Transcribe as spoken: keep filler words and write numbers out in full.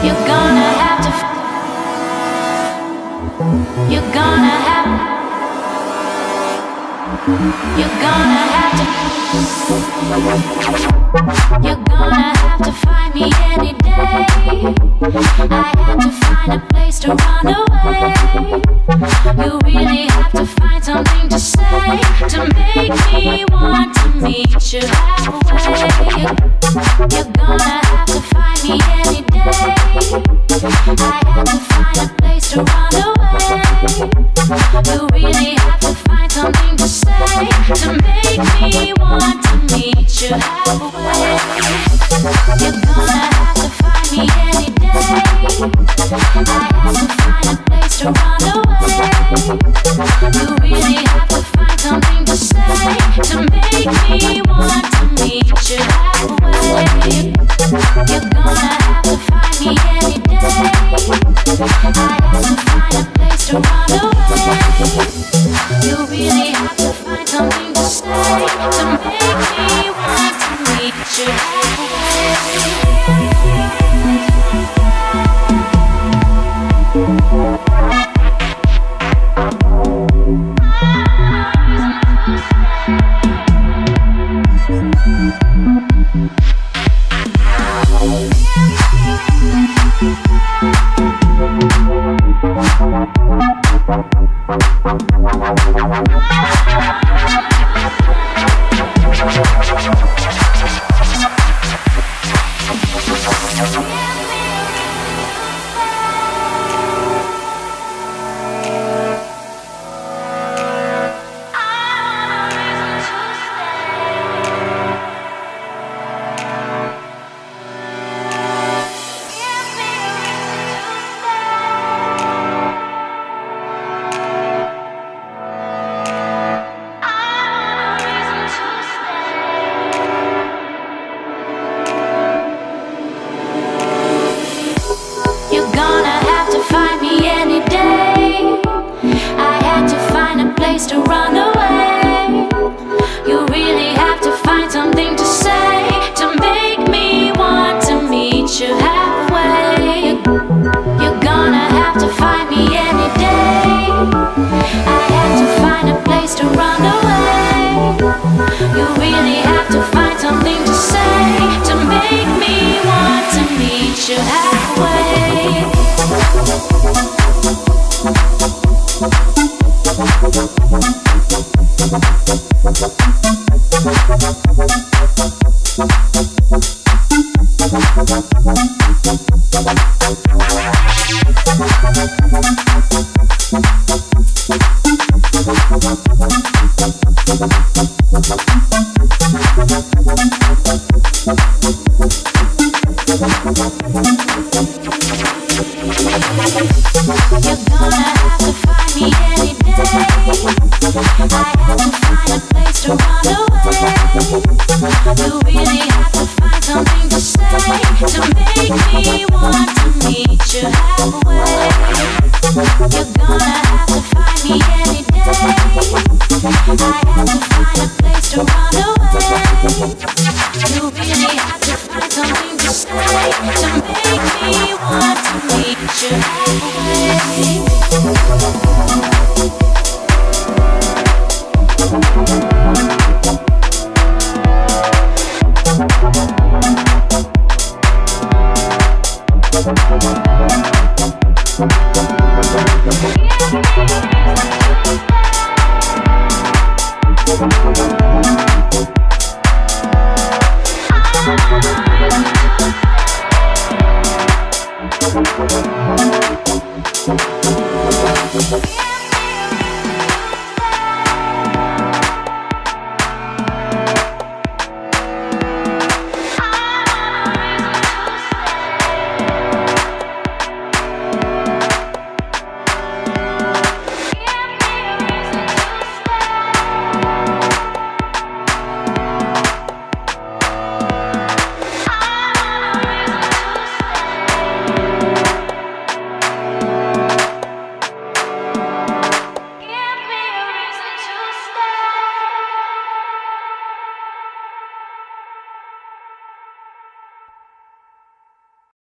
You're gonna have to f You're gonna have You're gonna have to You're gonna have to find me any day. I had to find a place to run away. You really have to find something to say to make me want to meet you halfway. You're gonna have to find me any day. I had to find a place to run away. You really have to find something to say to make me want to meet you halfway. You're gonna have to find me any day. I had to find a place to run away. You really have to find something to say to make me want to meet you halfway. You're gonna have to find me any day. I have to find a place to run away. You really have to find something to say to make me want to meet you halfway. To run away, you really have to find something to say to make me want to meet you halfway. You're gonna have to find me any day. I had to find a place to run away. You really have to find something to say to make me want to meet you halfway. You're gonna have to find me any day. I have to